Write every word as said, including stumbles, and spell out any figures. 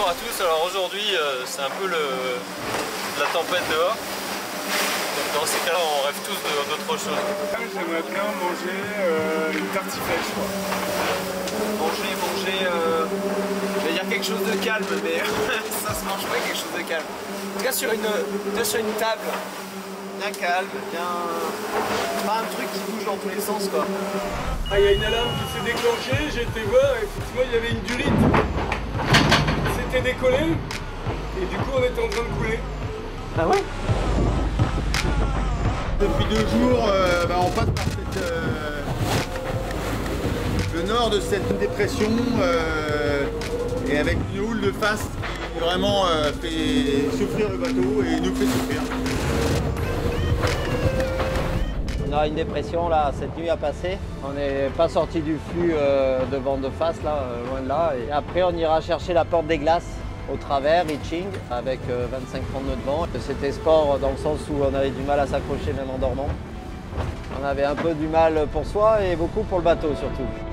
Bonjour à tous. Alors aujourd'hui euh, c'est un peu le, la tempête dehors. Donc dans ces cas-là on rêve tous d'autres choses. J'aimerais bien manger euh, une tartiflette, je crois. Manger, manger, euh, je vais dire quelque chose de calme, mais ça se mange pas, quelque chose de calme. En tout cas sur une, en tout cas, sur une table, bien calme, bien... pas un truc qui bouge dans tous les sens quoi. Ah, il y a une alarme qui s'est déclenchée, j'ai été voir, effectivement il y avait une durite. C'était décollé et du coup on était en train de couler. Ah ouais? Depuis deux jours euh, bah, on passe par cette, euh, le nord de cette dépression euh, et avec une houle de face qui vraiment euh, fait souffrir le bateau et nous fait souffrir. On a une dépression là, cette nuit a passé. On n'est pas sorti du flux euh, de vent de face, là, euh, loin de là. Et après, on ira chercher la porte des glaces au travers, Itching, avec euh, vingt-cinq trente nœuds de vent. C'était sport dans le sens où on avait du mal à s'accrocher même en dormant. On avait un peu du mal pour soi et beaucoup pour le bateau surtout.